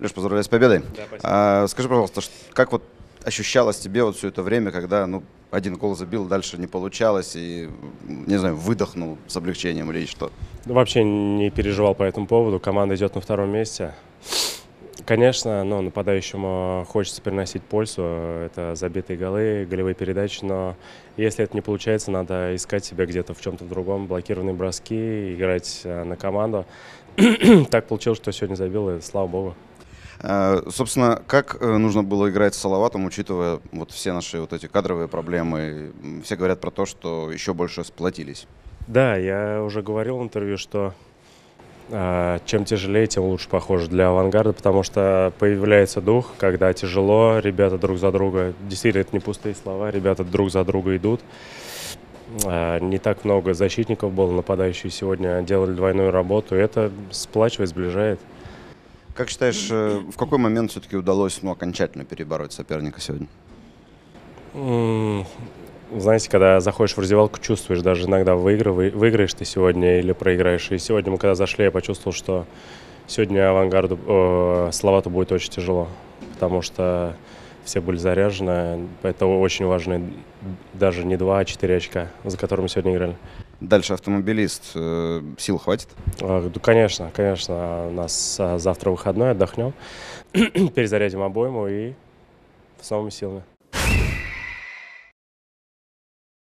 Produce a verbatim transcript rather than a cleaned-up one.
Леш, поздравляю с победой. Да, а, скажи, пожалуйста, как вот ощущалось тебе вот все это время, когда ну, один гол забил, дальше не получалось и, не знаю, выдохнул с облегчением или что? Вообще не переживал по этому поводу. Команда идет на втором месте. Конечно, но нападающему хочется приносить пользу. Это забитые голы, голевые передачи. Но если это не получается, надо искать себя где-то в чем-то другом. Блокированные броски, играть на команду. Так получилось, что сегодня забил, и слава богу. А, собственно, как нужно было играть с Салаватом, учитывая вот все наши вот эти кадровые проблемы? Все говорят про то, что еще больше сплотились. Да, я уже говорил в интервью, что... чем тяжелее, тем лучше, похоже, для «Авангарда», потому что появляется дух, когда тяжело, ребята друг за друга, действительно, это не пустые слова, ребята друг за друга идут. Не так много защитников было, нападающие сегодня делали двойную работу, это сплачивает, сближает. Как считаешь, в какой момент все-таки удалось ну, окончательно перебороть соперника сегодня? Знаете, когда заходишь в раздевалку, чувствуешь, даже иногда выигрываешь, выиграешь ты сегодня или проиграешь. И сегодня мы когда зашли, я почувствовал, что сегодня «Авангарду», э, Салавату будет очень тяжело, потому что все были заряжены. Это очень важно, даже не два, а четыре очка, за которые мы сегодня играли. Дальше «Автомобилист». Сил хватит? Конечно, конечно. У нас завтра выходной, отдохнем, перезарядим обойму и с новыми силами.